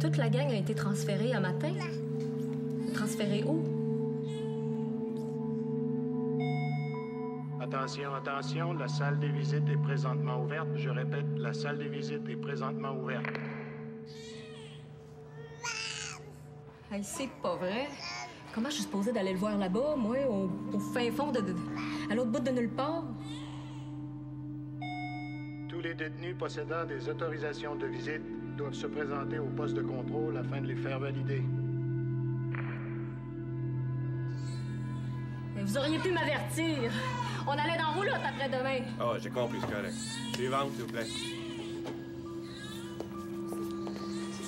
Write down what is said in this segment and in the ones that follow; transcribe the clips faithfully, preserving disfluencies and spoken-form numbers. Toute la gang a été transférée un matin. Transférée où? Attention, attention, la salle de visite est présentement ouverte. Je répète, la salle de visite est présentement ouverte. Hey, c'est pas vrai. Comment je suis supposée d'aller le voir là-bas, moi, au, au fin fond, de, de, à l'autre bout de nulle part? Tous les détenus possédant des autorisations de visite doivent se présenter au poste de contrôle afin de les faire valider. Mais vous auriez pu m'avertir. On allait dans roulotte après-demain. Ah, oh, j'ai compris, c'est correct. Suivante, s'il vous plaît.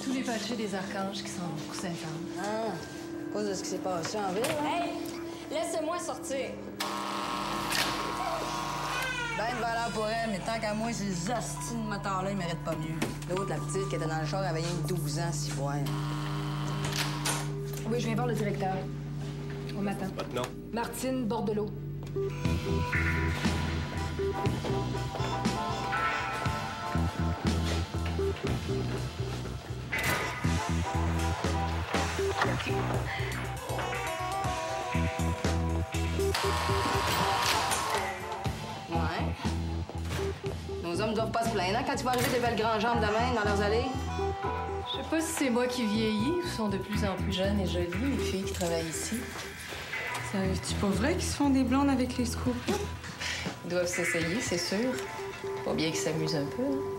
Tous les fâchés des archanges qui sont pour Saint-Laurent. Ah, à cause de ce qui s'est passé en ville, hein? Hey, laissez-moi sortir. Ben de valeur pour elle, mais tant qu'à moi, ces hosties de motards-là, ils méritent pas mieux. L'autre, la petite qui était dans le char, avait rien que douze ans, si voir. Oui, je viens voir le directeur. On m'attend. Votre nom? Martine Bordeleau. Les hommes doivent pas se plaindre hein, quand tu vas arriver des belles grandes jambes de main dans leurs allées. Je sais pas si c'est moi qui vieillis ou sont de plus en plus jeunes et jolies, les filles qui travaillent ici. C'est pas vrai qu'ils se font des blondes avec les scoops? Ils doivent s'essayer, c'est sûr. Faut bien qu'ils s'amusent un peu. Hein.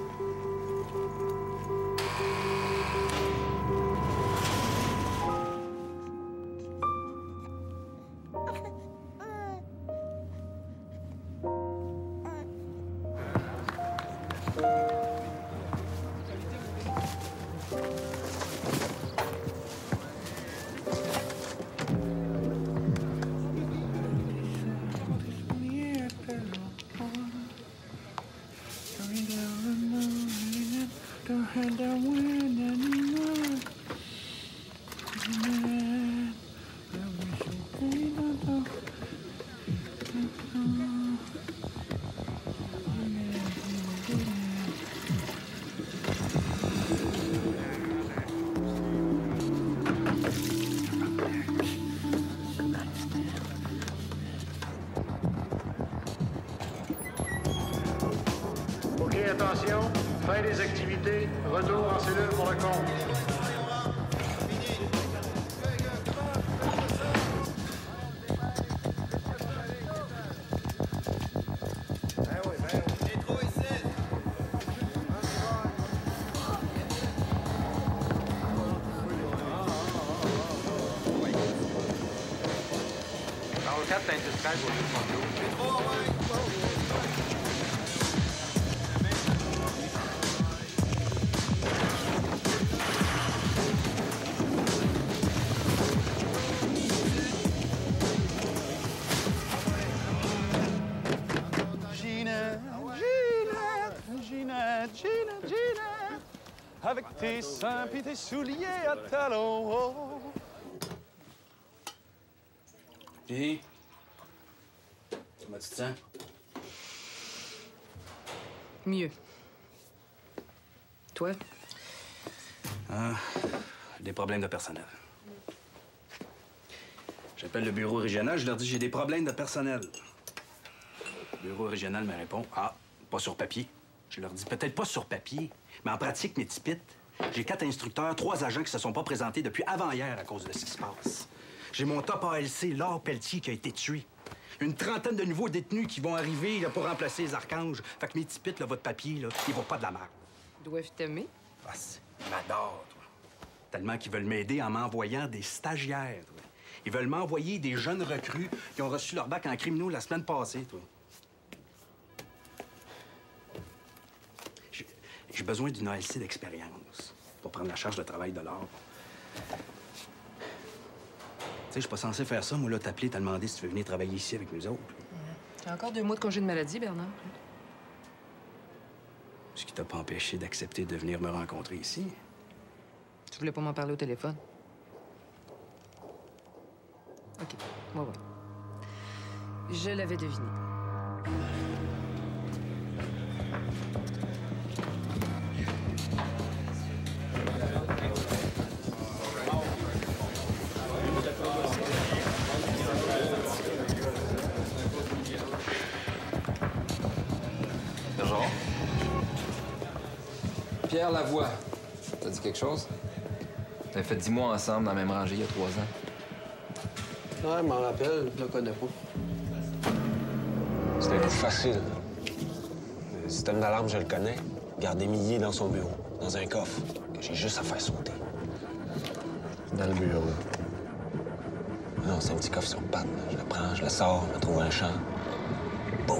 Fin des activités, retour en cellule pour le compte. Tes seins puis tes souliers à talons. Fini? Comment tu te sens? Mieux. Toi? Ah, des problèmes de personnel. J'appelle le bureau régional, je leur dis j'ai des problèmes de personnel. Le bureau régional me répond ah, pas sur papier. Je leur dis peut-être pas sur papier, mais en pratique, mes tipites. J'ai quatre instructeurs, trois agents qui se sont pas présentés depuis avant-hier à cause de ce qui se passe. J'ai mon top A L C, Laure Pelletier, qui a été tué. Une trentaine de nouveaux détenus qui vont arriver là, pour remplacer les archanges. Fait que mes tipites, là, votre papier, là, ils vont pas de la merde. Doivent t'aimer? Ah, ils m'adorent, toi. Tellement qu'ils veulent m'aider en m'envoyant des stagiaires, toi. Ils veulent m'envoyer des jeunes recrues qui ont reçu leur bac en criminaux la semaine passée, toi. J'ai besoin d'une A L C d'expérience pour prendre la charge de travail de l'or. Tu sais, je suis pas censé faire ça, moi, là, t'appeler, t'as demandé si tu veux venir travailler ici avec nous autres. Mmh. T'as encore deux mois de congé de maladie, Bernard. Ce qui t'a pas empêché d'accepter de venir me rencontrer ici. Tu voulais pas m'en parler au téléphone? OK, moi, ouais. Je l'avais deviné. Thank you. Pierre Lavoie. Ça dit quelque chose? On avait fait dix mois ensemble dans la même rangée il y a trois ans. Ouais, je m'en rappelle, je le connais pas. C'était plus facile. Le système d'alarme, je le connais. Garder milliers dans son bureau, dans un coffre, que j'ai juste à faire sauter. Dans le bureau. Non, c'est un petit coffre sur pattes. Je le prends, je le sors, je le trouve un champ. Boum!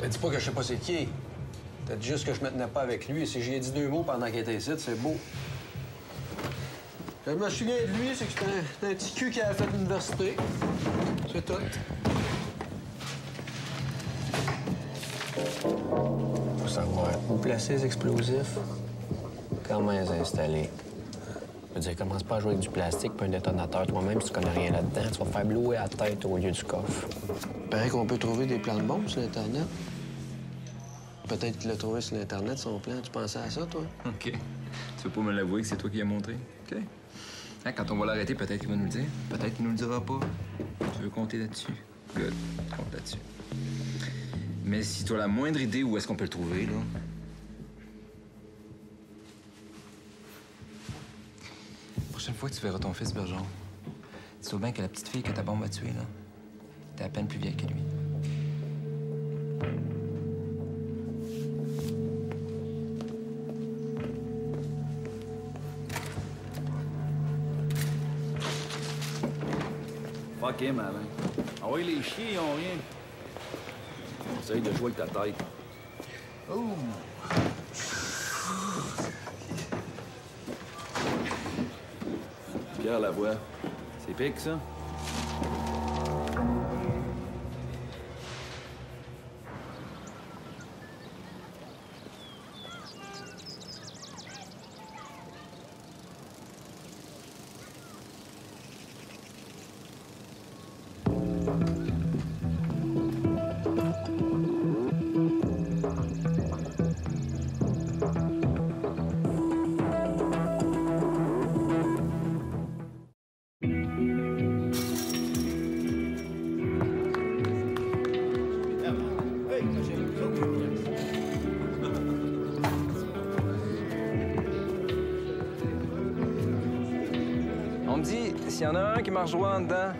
T'as dit pas que je sais pas c'est qui. T'as dit juste que je me tenais pas avec lui. Et si j'y ai dit deux mots pendant qu'il était ici, c'est beau. Je me souviens de lui, c'est que c'était un, un petit cul qui avait fait l'université. C'est tout. Faut savoir où placer les explosifs, comment les installer. Je veux dire, commence pas à jouer avec du plastique puis un détonateur toi-même si tu connais rien là-dedans. Tu vas te faire blouer à la tête au lieu du coffre. Il paraît qu'on peut trouver des plans de bombes sur Internet. Peut-être qu'il l'a trouvé sur Internet, son plan. Tu pensais à ça, toi? OK. Tu veux pas me l'avouer que c'est toi qui l'as montré? OK. Hein, quand on va l'arrêter, peut-être qu'il va nous le dire. Peut-être qu'il nous le dira pas. Tu veux compter là-dessus? Good. Compte là-dessus. Mais si tu as la moindre idée où est-ce qu'on peut le trouver, là... La prochaine fois que tu verras ton fils, Bergeron, dis-toi bien que la petite fille que ta bombe a tuée, là, t'es à peine plus vieille que lui. Fuck him, Alain. Ah ouais, les chiens, ils ont rien. Essaye de jouer avec ta tête. Oh! Pierre Lavoie. C'est pique, ça? S'il y en a un qui marche droit en dedans,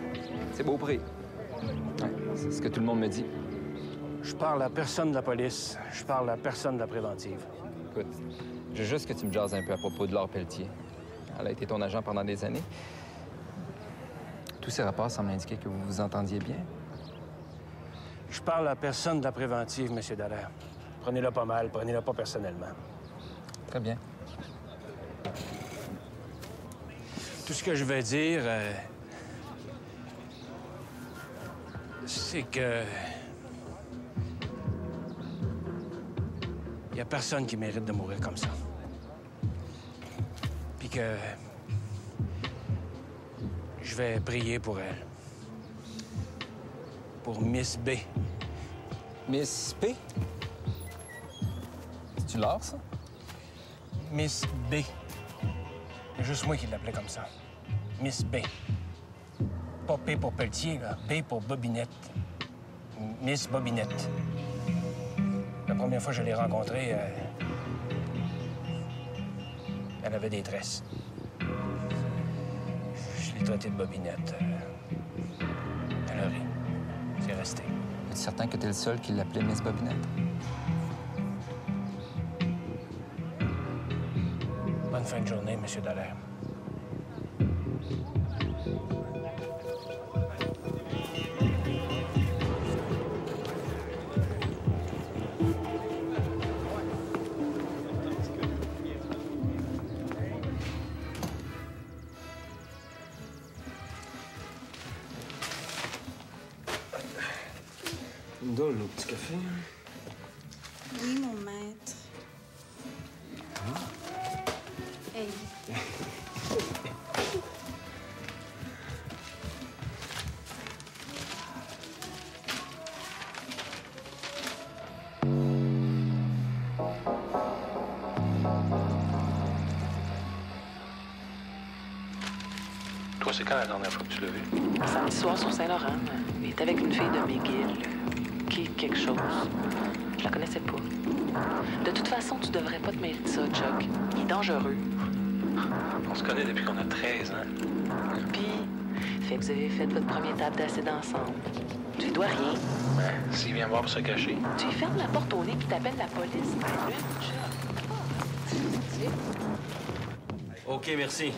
c'est Beaupré. Ouais, c'est ce que tout le monde me dit. Je parle à personne de la police. Je parle à personne de la préventive. Écoute, je veux juste que tu me jases un peu à propos de Laure Pelletier. Elle a été ton agent pendant des années. Tous ces rapports semblent indiquer que vous vous entendiez bien. Je parle à personne de la préventive, M. Dallaire. Prenez-la pas mal, prenez-la pas personnellement. Très bien. Tout ce que je vais dire, euh, c'est que... il n'y a personne qui mérite de mourir comme ça. Puis que... je vais prier pour elle. Pour Miss B. Miss P? C'est-tu Laure, ça? Miss B. C'est juste moi qui l'appelais comme ça. Miss B. Pas P pour Pelletier, là. B pour Bobinette. Miss Bobinette. La première fois que je l'ai rencontrée, euh... elle avait des tresses. Je l'ai traitée de Bobinette. Euh... Elle a ri. C'est resté. Es-tu certain que t'es le seul qui l'appelait Miss Bobinette? Bonne fin de journée, M. Dallaire. Tu me donnes le petit café? Oui, mon maître. Hey. Toi, c'est quand la dernière fois que tu l'as vu? Samedi soir sur Saint-Laurent. Il était avec une fille de McGill, qui quelque chose. Je la connaissais pas. De toute façon, tu devrais pas te mêler de ça, Chuck. Il est dangereux. On se connaît depuis qu'on a treize ans. Hein? Puis, fait que vous avez fait votre premier table d'acide ensemble. Tu dois rien. Ben, s'il vient voir pour se cacher. Tu lui fermes la porte au nez puis t'appelles la police. OK, merci.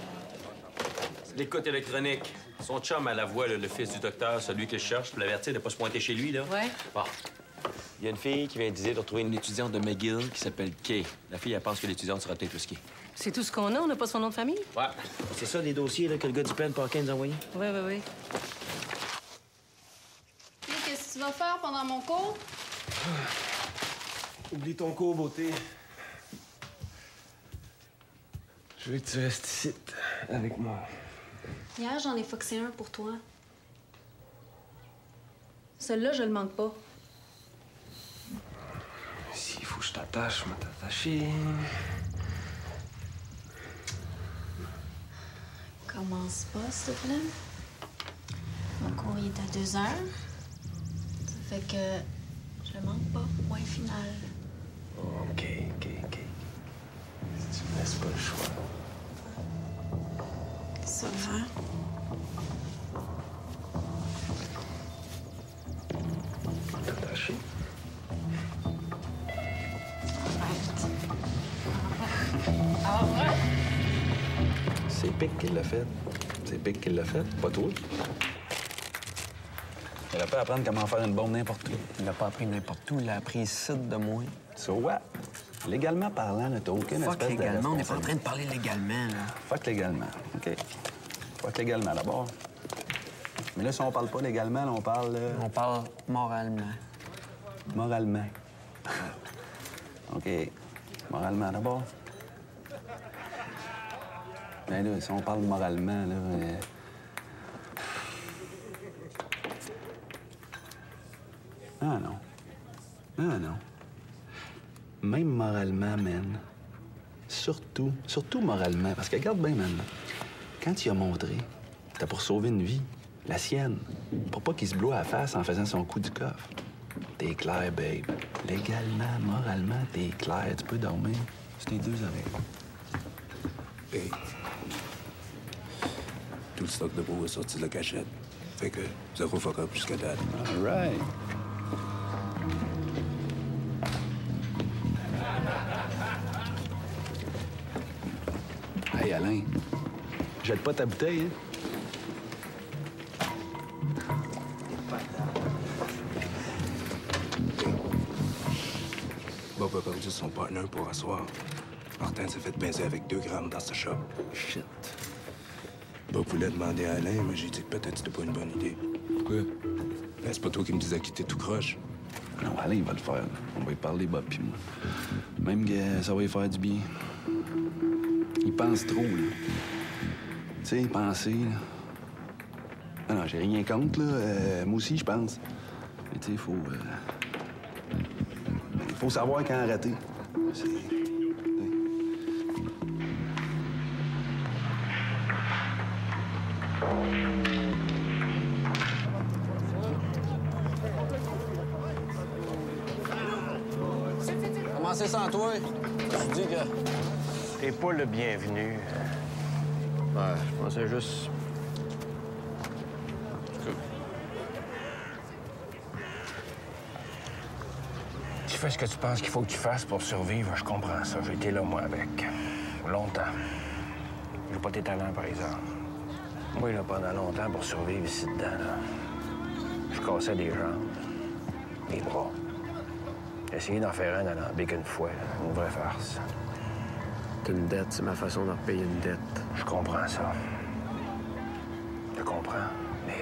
L'écoute électronique. Son chum à la voix, le fils du docteur, celui que je cherche, pour l'avertir de ne pas se pointer chez lui, là. Ouais. Bon. Il y a une fille qui vient d'essayer de retrouver une étudiante de McGill qui s'appelle Kay. La fille, elle pense que l'étudiante sera peut-être risquée. C'est tout ce qu'on a? On n'a pas son nom de famille? Ouais. C'est ça, les dossiers là, que le gars du plan de parking nous a envoyés? Oui, oui, oui. Qu'est-ce que tu vas faire pendant mon cours? Oublie ton cours, beauté. Je veux que tu restes ici, avec moi. Hier, j'en ai foxé un pour toi. Celui-là, je le manque pas. S'il faut que je t'attache, je vais t'attacher. Commence pas, s'il te plaît. Mon cours, il est à deux heures. Ça fait que je manque pas. Point final. Oh, OK, OK, OK. Si tu me laisses pas le choix. Ça va. T'attacher. Arrête. Arrête. C'est Pic qui l'a fait. C'est Pic qui l'a fait, pas toi. Elle a pas appris comment faire une bombe n'importe où. Il n'a pas appris n'importe où, il l'a appris ici de moins. So what? Légalement parlant, t'as aucune espèce de... Fuck légalement, on n'est pas en train de parler légalement, là. Fuck légalement, OK. Fuck légalement, d'abord. Mais là, si on parle pas légalement, là, on parle... Euh... On parle moralement. Moralement. OK. Moralement, d'abord. Mais là, si on parle moralement, là... Euh... Ah non. Ah non. Même moralement, man. Surtout, surtout moralement. Parce que regarde bien, man. Quand tu as montré, t'as pour sauver une vie, la sienne, pour pas qu'il se bloie à la face en faisant son coup du coffre. T'es clair, babe. Légalement, moralement, t'es clair. Tu peux dormir sur tes deux oreilles. Hey. Tout le stock de peau est sorti de la cachette. Fait que zéro fuck-up jusqu'à date. All right. Hey, Alain, jette pas ta bouteille, hein? Bob a perdu son partner pour asseoir. Martin s'est fait baiser avec deux grammes dans sa shop. Shit. Bob voulait demander à Alain, mais j'ai dit que peut-être c'était pas une bonne idée. Pourquoi? Ben, c'est pas toi qui me disais qu'il était tout croche. Non, Alain, il va le faire. On va y parler, Bob puis moi. Même que ça va y faire du bien. Il pense trop, là. Tu sais, penser, là. Ah non, j'ai rien contre, là. Euh, moi aussi, je pense. Mais tu sais, il faut... Euh... Il faut savoir quand rater. C'est... Comment c'est sans toi? Tu dis que... T'es pas le bienvenu. Ouais, je pensais juste... Tu fais ce que tu penses qu'il faut que tu fasses pour survivre, je comprends ça. J'ai été là, moi, avec. Longtemps. J'ai pas tes talents, par exemple. Moi, là, pendant longtemps, pour survivre ici dedans, là, je cassais des jambes, des bras. J'ai essayé d'en faire un alambic une fois, là, une vraie farce. Une dette, c'est ma façon de repayer une dette. Je comprends ça. Je comprends, mais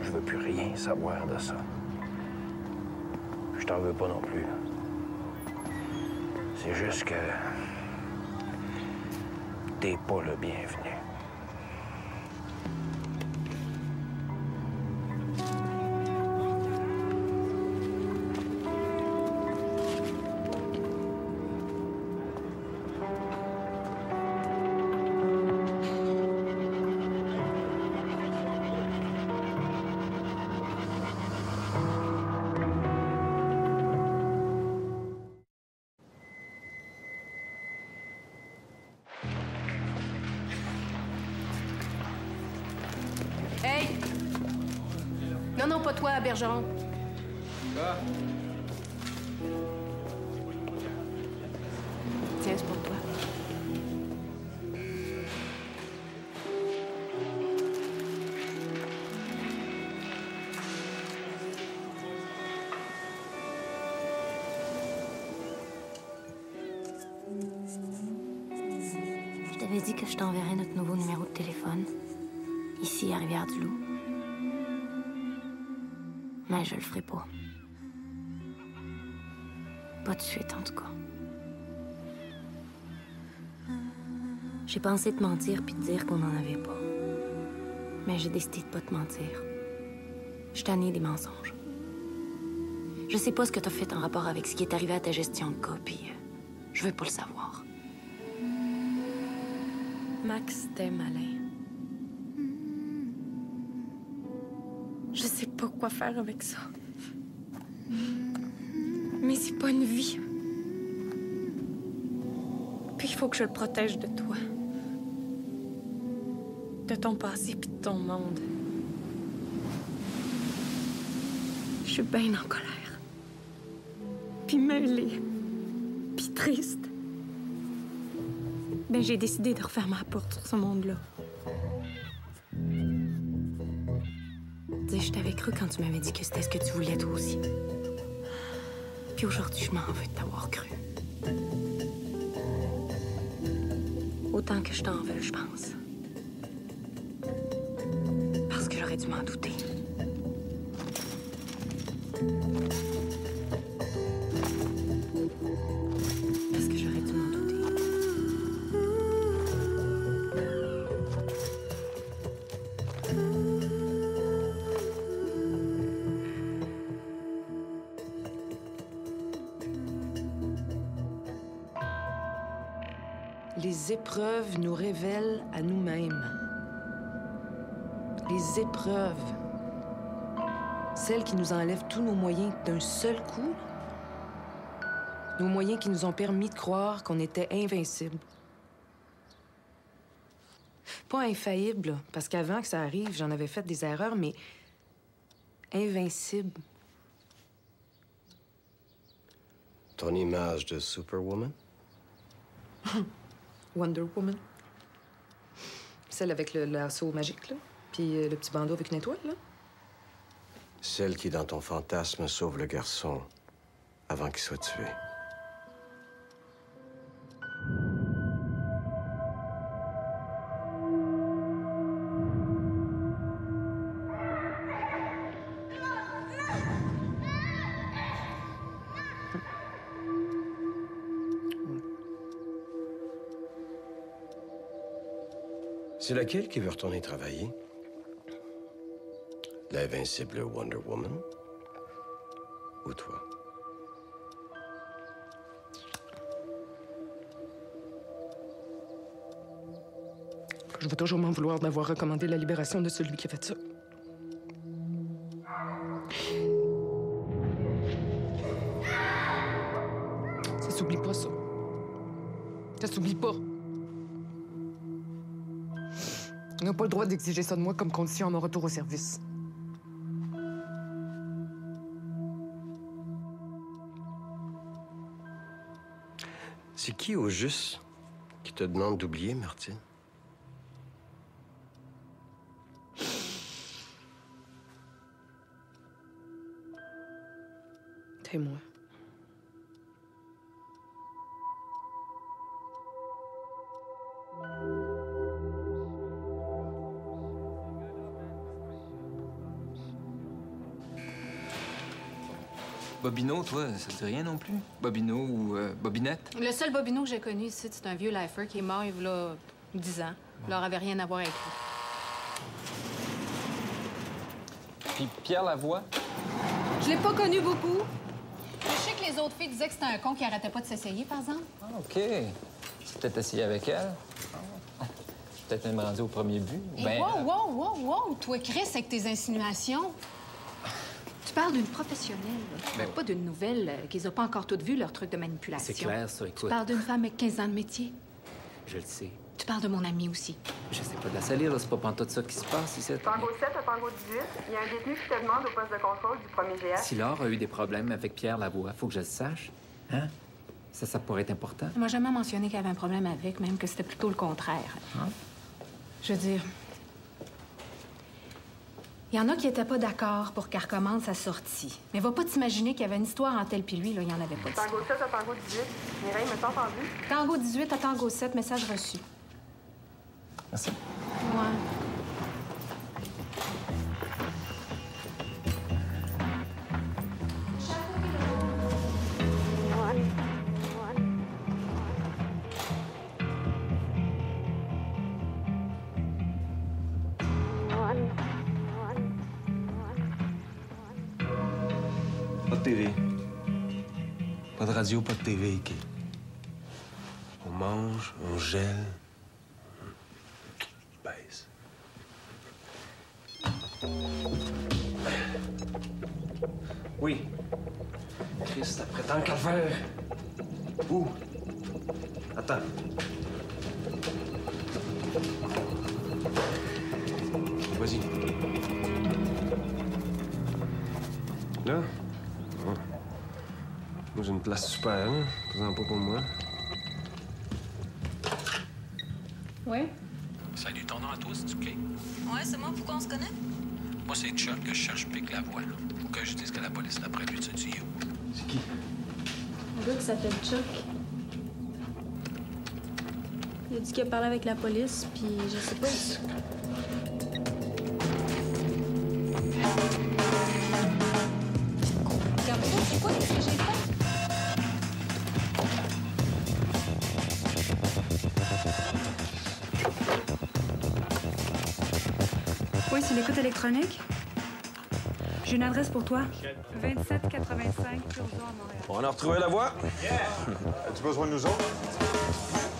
je veux plus rien savoir de ça. Je t'en veux pas non plus. C'est juste que... t'es pas le bienvenu. non, pas toi, Bergeron. Ah. Tiens, c'est pour toi. Je t'avais dit que je t'enverrais notre nouveau numéro de téléphone, ici à Rivière-du-Loup. Mais je le ferai pas. Pas de suite, en tout cas. J'ai pensé te mentir puis te dire qu'on n'en avait pas. Mais j'ai décidé de pas te mentir. Je suis tannée des mensonges. Je sais pas ce que t'as fait en rapport avec ce qui est arrivé à ta gestion de cas, puis je veux pas le savoir. Max, t'es malin. Je sais pas quoi faire avec ça. Mais c'est pas une vie. Puis il faut que je le protège de toi. De ton passé puis de ton monde. Je suis bien en colère. Puis mêlée. Puis triste. Ben j'ai décidé de refaire ma porte sur ce monde-là. Je t'avais cru quand tu m'avais dit que c'était ce que tu voulais, toi aussi. Puis aujourd'hui, je m'en veux de t'avoir cru. Autant que je t'en veux, je pense. Parce que j'aurais dû m'en douter. Parce que j'aurais dû m'en douter. Les épreuves nous révèlent à nous-mêmes. Les épreuves, celles qui nous enlèvent tous nos moyens d'un seul coup, nos moyens qui nous ont permis de croire qu'on était invincibles. Pas infaillibles, parce qu'avant que ça arrive, j'en avais fait des erreurs, mais invincibles. Ton image de Superwoman? Wonder Woman. Celle avec le lasso magique, là. Puis euh, le petit bandeau avec une étoile, là. Celle qui, dans ton fantasme, sauve le garçon avant qu'il soit tué. C'est laquelle qui veut retourner travailler? L'invincible Wonder Woman? Ou toi? Je vais toujours m'en vouloir d'avoir recommandé la libération de celui qui a fait ça. Ça s'oublie pas, ça. Ça s'oublie pas. On n'a pas le droit d'exiger ça de moi comme condition à mon retour au service. C'est qui, au juste, qui te demande d'oublier, Martine? C'est moi. Bobino, toi, ça te dit rien non plus? Bobino ou euh, Bobinette? Le seul Bobino que j'ai connu ici, c'est un vieux lifer qui est mort il y a dix ans. Il leur avait rien à voir avec lui. Puis Pierre Lavoie? Je l'ai pas connu beaucoup. Je sais que les autres filles disaient que c'était un con qui arrêtait pas de s'essayer, par exemple. Ah, OK. C'est peut-être essayé avec elle. Ah. Peut-être même rendu au premier but. Et ben, wow, wow, wow, wow! Toi, Chris, avec tes insinuations. Je parle d'une professionnelle, ben pas oui. d'une nouvelle euh, qu'ils n'ont pas encore toutes vu leur truc de manipulation. C'est clair, ça, écoute. Je parle d'une femme avec quinze ans de métier. Je le sais. Tu parles de mon ami aussi. Je sais pas de la salir, là. C'est pas pantoute ça qui se passe ici. Pango sept à Pango dix-huit, il y a un détenu qui te demande au poste de contrôle du premier G H. Si Laure a eu des problèmes avec Pierre Lavoie, faut que je le sache. Hein? Ça, ça pourrait être important. Elle m'a jamais mentionné qu'elle avait un problème avec, même que c'était plutôt le contraire. Hein? Je veux dire... Il y en a qui n'étaient pas d'accord pour qu'elle recommande sa sortie. Mais va pas t'imaginer qu'il y avait une histoire en tel puis lui, là, il n'y en avait pas. Tango sept à Tango dix-huit. Mireille, me t'as entendu? Tango dix-huit à Tango sept, message reçu. Merci. Pas de radio, pas de T V, OK. On mange, on gèle, on baisse. Oui. Christ, après tant qu'à faire. Où? Attends. Vas-y. Là? J'ai une place super, hein? Faisant pas pour moi. Ouais? Salut, ton nom à toi, c'est du Play? Ouais, c'est moi. Pourquoi on se connaît? Moi, c'est Chuck que je cherche Pique Lavoie. Faut que je dise que la police l'a prévu, tu dis you. C'est qui? Un gars qui s'appelle Chuck. Il a dit qu'il a parlé avec la police, puis je sais pas. C'est l'écoute électronique? J'ai une adresse pour toi. vingt-sept quatre-vingt-cinq, Turgeon, à Montréal. On a retrouvé la voix? Yeah! As-tu besoin de nous autres?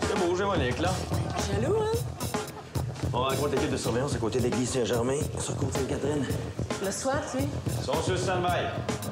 C'est beau, j'ai mon éclat là. Jaloux, hein? On rencontre l'équipe de surveillance à côté de l'église Saint-Germain, sur Côte-Sainte-Catherine. Le soir, tu sais. Ils sont sur stand-by.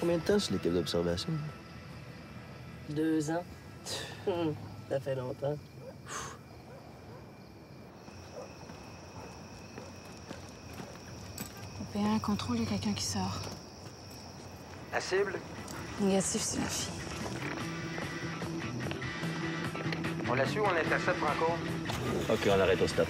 Combien de temps sur l'équipe d'observation? Deux ans. Ça fait longtemps. O P un, contrôle, il y a quelqu'un qui sort. La cible? Négatif, c'est la fille. On la suit ou on l'intercepte encore? OK, on arrête au stop.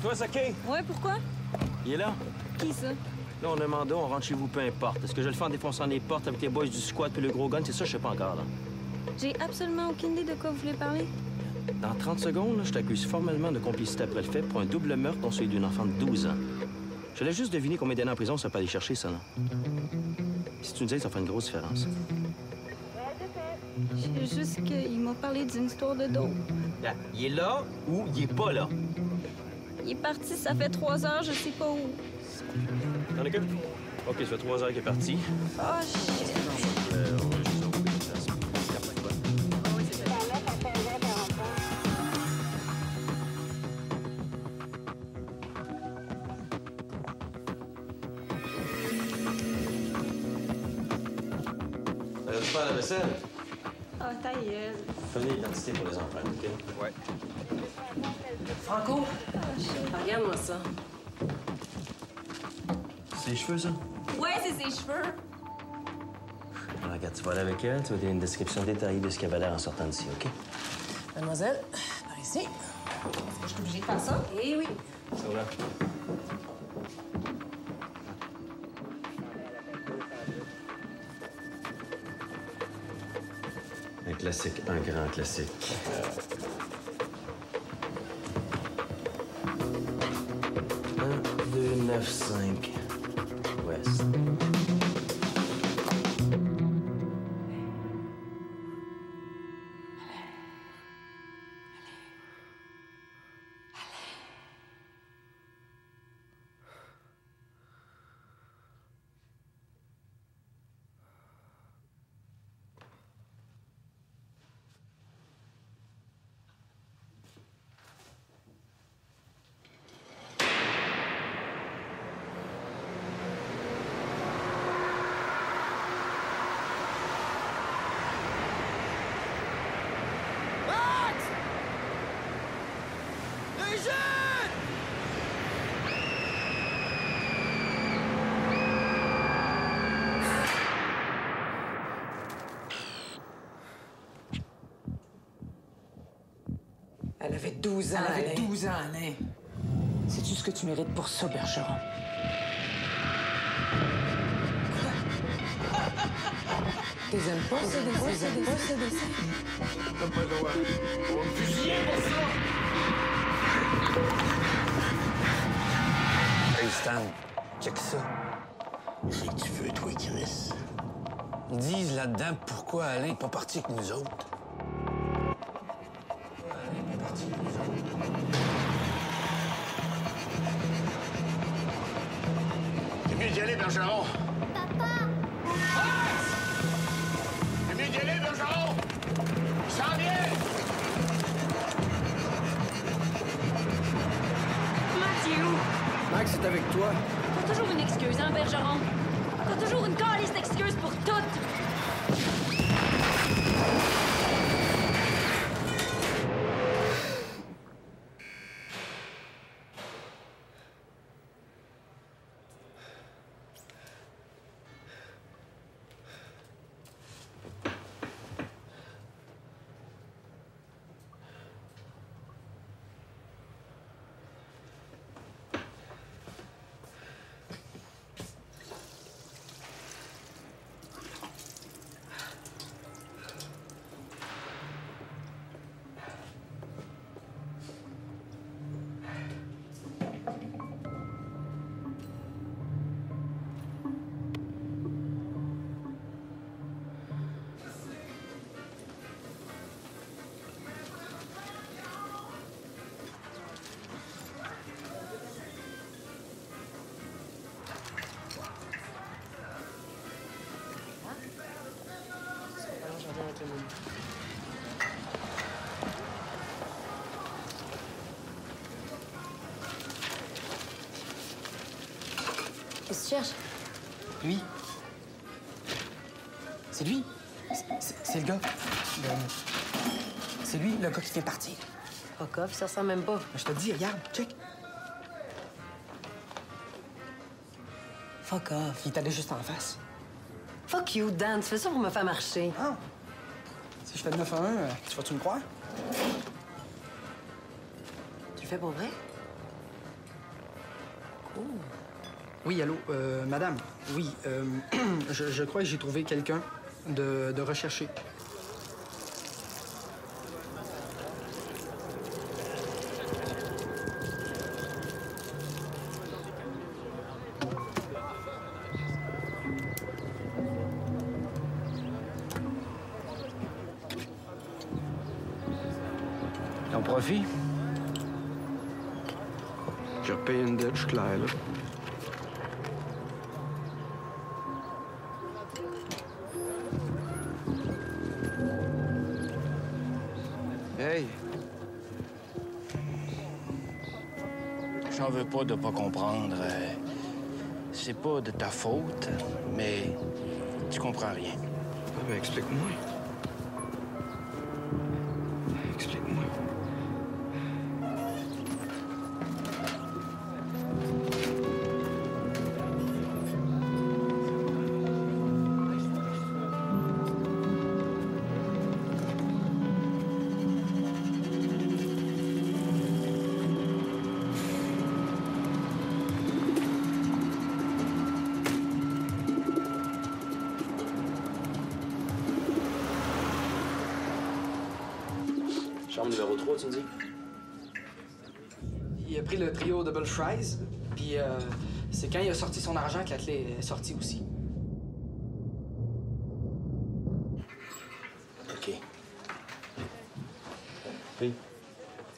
Toi, Saké? Ouais, pourquoi? Il est là. Qui, ça? Là, on a mandat, on rentre chez vous, peu importe. Est-ce que je le fais en défonçant les portes avec les boys du squat puis le gros gun? C'est ça, je sais pas encore, là. J'ai absolument aucune idée de quoi vous voulez parler. Dans trente secondes, là, je t'accuse formellement de complicité après le fait pour un double meurtre dont celui d'une enfant de douze ans. Je laisse juste deviner combien d'années en prison ça peut aller chercher, ça, là. Si tu me disais, ça ferait une grosse différence. C'est juste qu'ils m'ont parlé d'une histoire de dos. Là, il est là ou il est pas là? Il est parti, ça fait trois heures, je sais pas où. T'en as que... OK, ça fait trois heures qu'il est parti. Oh, shit! T'as dû faire la vaisselle? Ah, oh, ta gueule. Prenez l'identité pour les enfants, OK? Ouais. Franco, oh, regarde-moi ça. C'est ses cheveux, ça? Ouais, c'est ses cheveux. Alors, regarde, tu vas aller avec elle, tu vas donner une description détaillée de ce qu'elle va l'air en sortant d'ici, OK? Mademoiselle, par ici. Est-ce que je suis obligée de faire ça? Eh oui. Ça va. Un classique, un grand classique. un, deux, neuf, cinq. West. Elle avait douze ans, Elle avait Alain. douze ans, Alain. Sais-tu ce que tu mérites pour ça, Bergeron? Tu les aimes pas, c'est des fois, c'est des fois, c'est des fois. T'as pas le droit. On me fusillait pour ça! Hey Stan, check ça. C'est que tu veux, toi, Chris. Ils disent là-dedans pourquoi Alain n'est pas parti avec nous autres. C'est mieux d'y aller, Bergeron! Papa! C'est mieux d'y aller, Bergeron! Il s'en vient! Max, il est où? Max est avec toi. T'as toujours une excuse, hein, Bergeron? T'as toujours une calisse d'excuses pour toutes! Qu'est-ce que tu cherches? Lui. C'est lui. C'est le gars. C'est lui, le gars qui fait partie. Fuck off, ça ressemble même pas. Je te dis, regarde, check. Fuck off, il t'allait juste en face. Fuck you, Dan, tu fais ça pour me faire marcher. Ah. Si je fais de neuf à un, tu vas-tu me croire? Tu le fais pour vrai? Cool. Oui, allô, euh, madame. Oui, euh, je, je crois que j'ai trouvé quelqu'un de, de recherché. Ton profit? J'ai repayé une dette, je suis clair, là. Hey! J'en veux pas de pas comprendre. C'est pas de ta faute, mais tu comprends rien. Ah ben, explique-moi. Explique-moi. numéro trois, tu me dis? Il a pris le trio Double Fries, puis euh, c'est quand il a sorti son argent que la clé est sortie aussi. OK. Oui?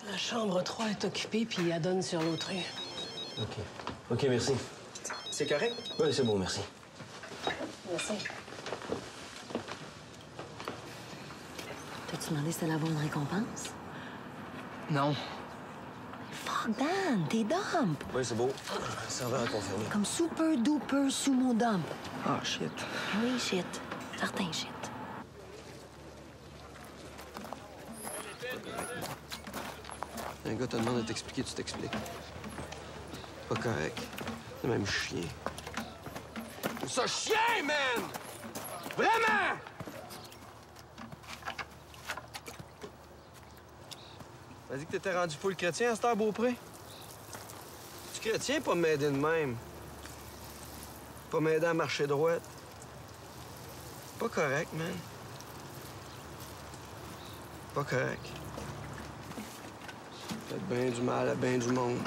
La chambre trois est occupée, puis elle donne sur l'autre rue. OK. OK, merci. C'est correct? Oui, c'est bon, merci. Merci. T'as-tu demandé si t'allais avoir une récompense? Non. Fuck, Dan, t'es dump! Oui, c'est beau. Ça va à confirmer. Comme super duper sous mon dump. Ah, shit. Oui, shit. Certain shit. Un gars te demande de t'expliquer, tu t'expliques. Pas correct. C'est même chien. Ça chien, man! Vraiment! T'as dit que t'étais rendu full chrétien à cette heure, Beaupré? Tu chrétien pas m'aider de même. Pas m'aider à marcher droite. Pas correct, man. Pas correct. Faites bien du mal à bien du monde.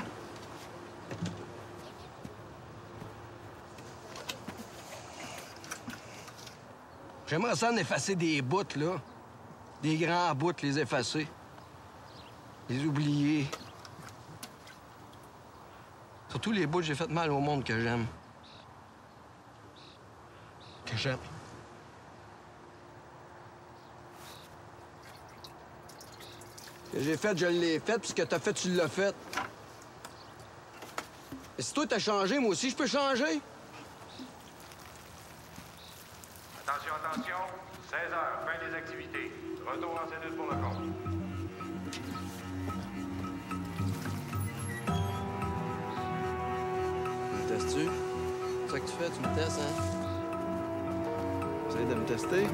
J'aimerais ça en effacer des bouts, là. Des grands bouts, les effacer. Les oublier. Surtout les bouts, j'ai fait mal au monde que j'aime. Que j'aime. Ce que j'ai fait, je l'ai fait, puis ce que t'as fait, tu l'as fait. Et si toi, t'as changé, moi aussi, je peux changer. Attention, attention. seize heures, fin des activités. Retour en cellule pour le compte. Testes-tu? C'est ça que tu fais, tu me testes, hein? J'essaie de me tester.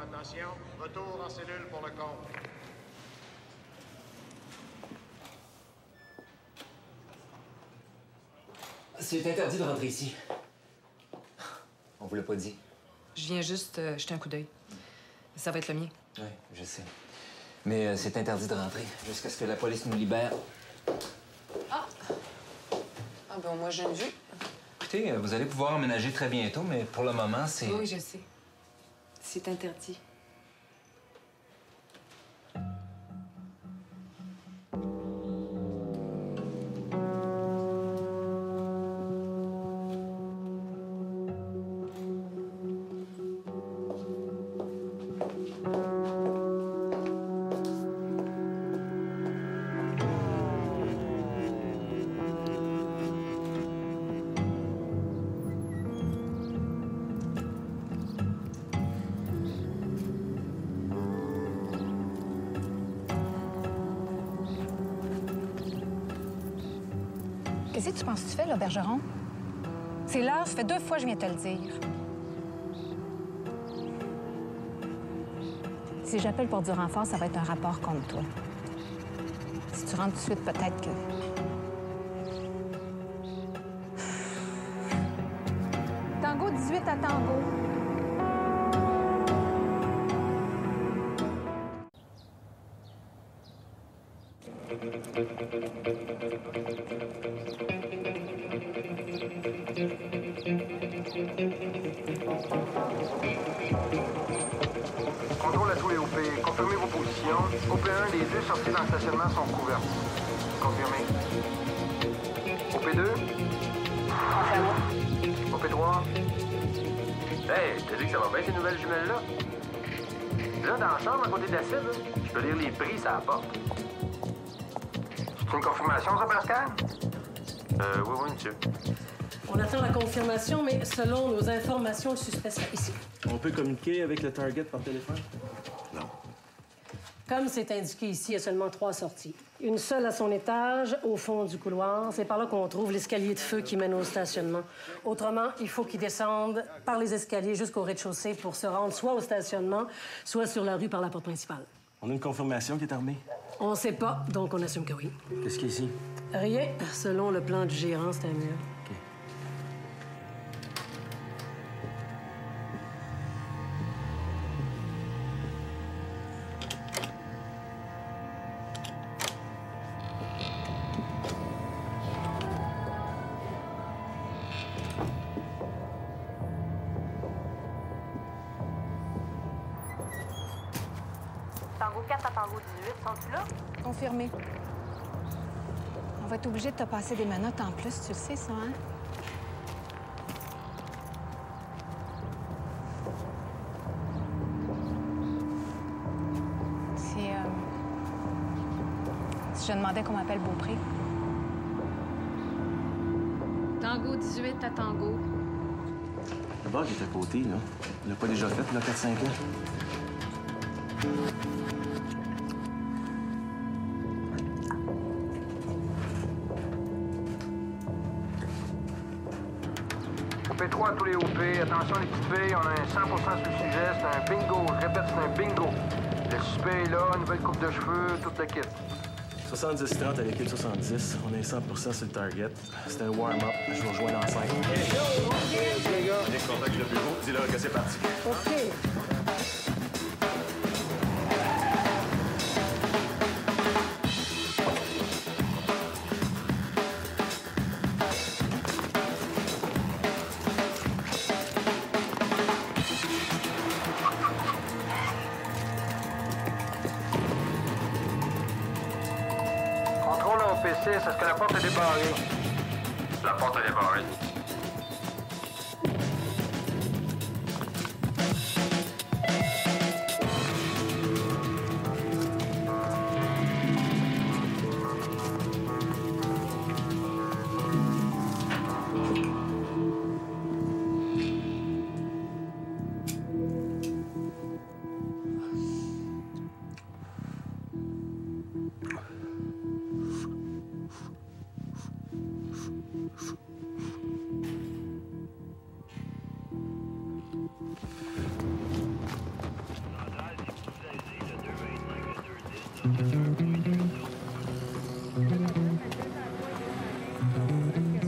Attention, retour en cellule pour le compte. C'est interdit de rentrer ici. On vous l'a pas dit. Je viens juste euh, jeter un coup d'œil. Ça va être le mien. Oui, je sais. Mais euh, c'est interdit de rentrer jusqu'à ce que la police nous libère. Ah! Ah ben, moi, j'ai une vue. Écoutez, vous allez pouvoir emménager très bientôt, mais pour le moment, c'est... Oui, je sais. C'est interdit. Qu'est-ce que tu penses que tu fais, là, Bergeron? C'est l'heure, ça fait deux fois que je viens te le dire. Si j'appelle pour du renfort, ça va être un rapport contre toi. Si tu rentres tout de suite, peut-être que... Tango dix-huit à Tango. Contrôle à tous les O P. Confirmez vos positions. O P un, les deux sorties dans le stationnement sont couvertes. Confirmé. O P deux. Confirmé. O P trois. Hey, t'as dit que ça va bien ces nouvelles jumelles-là? Là, dans la chambre, à côté de la cible, je peux lire les prix, ça apporte. C'est une confirmation, ça, Pascal? Euh, oui, oui, monsieur. On attend la confirmation, mais selon nos informations, le suspect sera ici. On peut communiquer avec le target par téléphone? Non. Comme c'est indiqué ici, il y a seulement trois sorties. Une seule à son étage, au fond du couloir. C'est par là qu'on trouve l'escalier de feu qui mène au stationnement. Autrement, il faut qu'il descende par les escaliers jusqu'au rez-de-chaussée pour se rendre soit au stationnement, soit sur la rue par la porte principale. On a une confirmation qui est armée? On sait pas, donc on assume que oui. Qu'est-ce qu'il y a ici? Rien. Selon le plan du gérant, c'est un mur. Confirmé. On va être obligé de te passer des manottes en plus, tu le sais, ça, hein? Si, euh... si je demandais qu'on m'appelle Beaupré. Tango dix-huit à Tango. Le bar est à côté, là. Il l'a pas déjà fait, là, quatre cinq ans. O P trois à tous les O P. Attention les petites filles, on a un cent pour cent sur le sujet. C'est un bingo. Je répète, c'est un bingo. Le suspect est là, nouvelle coupe de cheveux, toute la kit. soixante-dix trente à l'équipe soixante-dix. On est cent pour cent sur le target. C'est un warm-up. Je vous rejoins dans cinq. Let's go! OK, les gars. Allez, contact le bureau. Dis-leur que c'est parti. OK. Est-ce que la porte est débarrée? La porte est débarrée.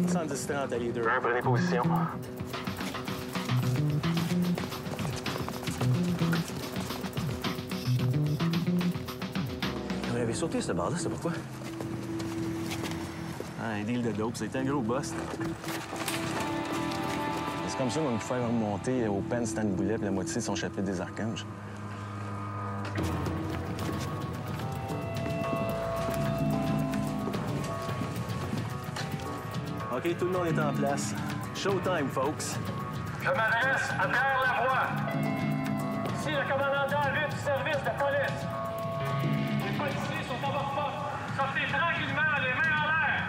soixante-dix trente à les deux. Un, prenez position. Vous avez sauté ce bar-là, c'est pourquoi? Ah, un deal de dope, c'était un gros boss. C'est comme ça qu'on peut faire remonter au pen Stan Boulet et la moitié de son chapitre des archanges. OK, tout le monde est en place. Showtime, folks. Je m'adresse à Pierre Lavoie. Ici le commandant en vue du service de police. Les policiers sont à votre porte. Sortez tranquillement, les mains en l'air.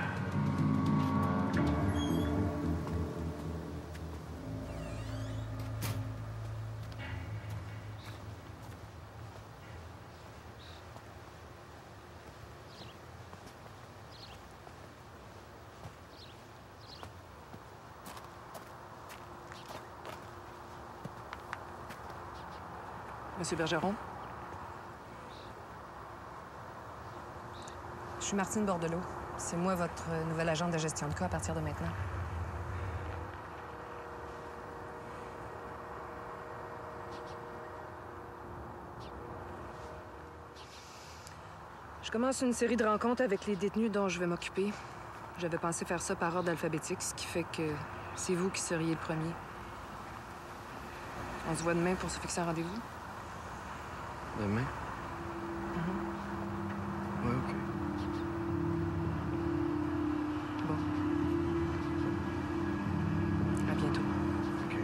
Monsieur Bergeron? Je suis Martine Bordeleau. C'est moi votre nouvelle agente de gestion de cas à partir de maintenant. Je commence une série de rencontres avec les détenus dont je vais m'occuper. J'avais pensé faire ça par ordre alphabétique, ce qui fait que c'est vous qui seriez le premier. On se voit demain pour se fixer un rendez-vous? Demain? Mm-hmm. Ouais, OK. Bon. À bientôt. OK.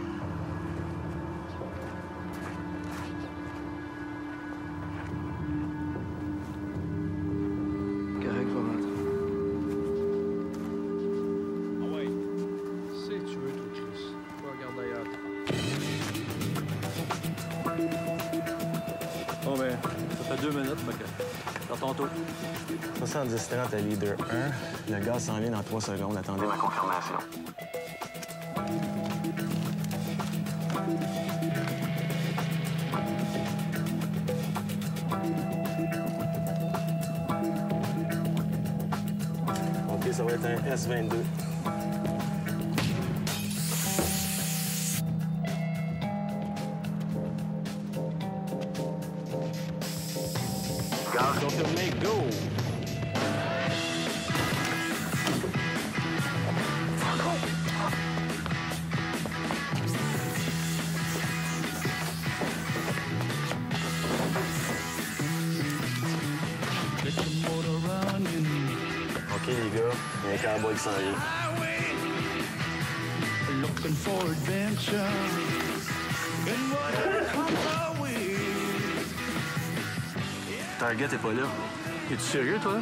Correct, va rentrer. Ah ouais. C'est tu veux, toi, Chris. Pas regarder ailleurs. Bon, ben, ça fait deux minutes, mec. Dans ton tour. soixante-dix trente à leader un. Le gars s'enligne dans trois secondes. Attendez ma confirmation. OK, ça va être un S vingt-deux. Confirmé, go! OK, les gars, il y a un cowboy qui s'en vient. Looking for adventure. And what comes our way. Target est pas là. Es-tu sérieux, toi?